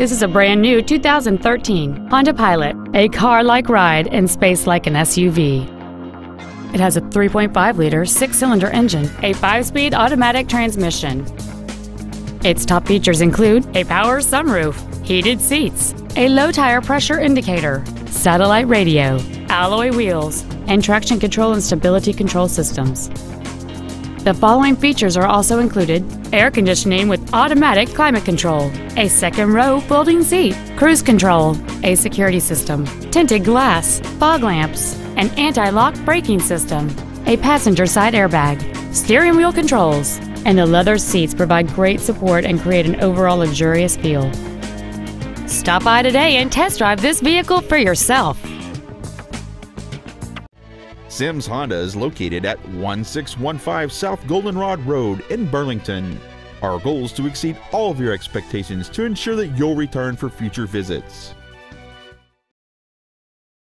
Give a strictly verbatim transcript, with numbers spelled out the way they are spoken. This is a brand new two thousand thirteen Honda Pilot, a car-like ride and space like an S U V. It has a three point five liter six-cylinder engine, a five-speed automatic transmission. Its top features include a power sunroof, heated seats, a low tire pressure indicator, satellite radio, alloy wheels, and traction control and stability control systems. The following features are also included: air conditioning with automatic climate control, a second row folding seat, cruise control, a security system, tinted glass, fog lamps, an anti-lock braking system, a passenger side airbag, steering wheel controls, and the leather seats provide great support and create an overall luxurious feel. Stop by today and test drive this vehicle for yourself. Sims Honda is located at one six one five South Goldenrod Road in Burlington. Our goal is to exceed all of your expectations to ensure that you'll return for future visits.